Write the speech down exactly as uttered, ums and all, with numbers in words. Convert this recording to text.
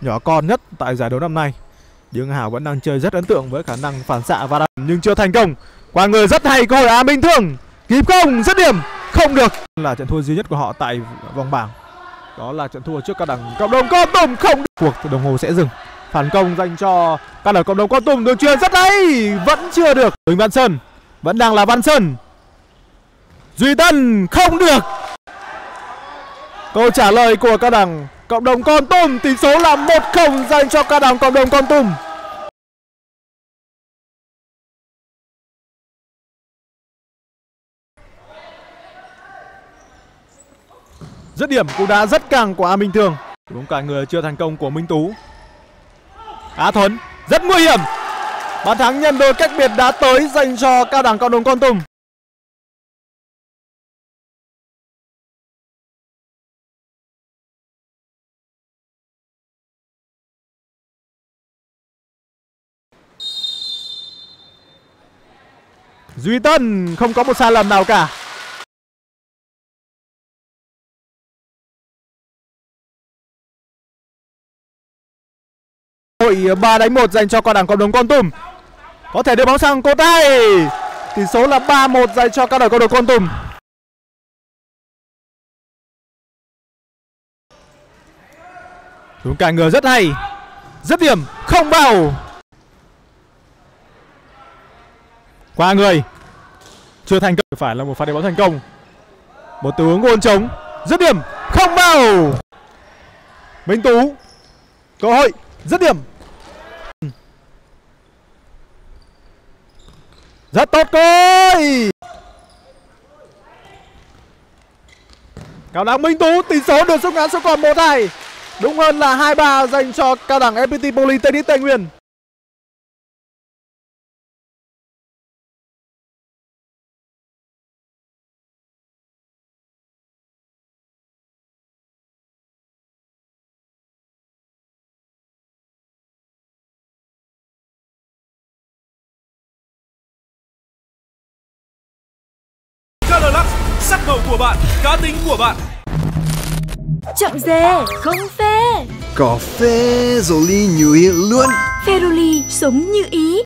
nhỏ con nhất tại giải đấu năm nay. Dương Hào vẫn đang chơi rất ấn tượng với khả năng phản xạ và đăng, nhưng chưa thành công. Qua người rất hay, cơ hội Á Minh Thương. Kịp không? Dứt điểm. Không được. Là trận thua duy nhất của họ tại vòng bảng. Đó là trận thua trước Cao đẳng Cộng đồng Kon Tum. Không được. Cuộc đồng hồ sẽ dừng. Phản công dành cho Cao đẳng Cộng đồng Kon Tum. Đường truyền rất hay, vẫn chưa được. Huỳnh Văn Sơn vẫn đang là Văn Sơn. Duy Tân không được. Câu trả lời của Cao đẳng Cộng đồng Kon Tum, tỷ số là một không dành cho Cao đẳng Cộng đồng Kon Tum. Dứt điểm cũng đã rất càng của A Minh Thường. Đúng cả người chưa thành công của Minh Tú. Á Thuấn rất nguy hiểm. Bàn thắng nhân đôi cách biệt đã tới dành cho Cao đẳng Cộng đồng Kon Tum. Duy Tân không có một sai lầm nào cả. Hội ba đánh một dành cho Cao đẳng Cộng đồng Kon Tum. Có thể đưa bóng sang cô tay. Tỷ số là ba một dành cho Cao đẳng Cộng đồng Kon Tum. Đúng cả người rất hay. Dứt điểm không vào. Qua người chưa thành công, phải là một pha đá bóng thành công. Một tình huống gôn trống, dứt điểm không vào. Minh Tú cơ hội dứt điểm rất tốt. Coi Cao đẳng Minh Tú, tỷ số được rút ngắn xuống còn một hai, đúng hơn là hai ba dành cho Cao đẳng ép pê tê Polytechnic Tây Nguyên. Sắc màu của bạn, cá tính của bạn. Chậm dê, không phê. Có phê, rồi ly như ý luôn. Feroli sống như ý.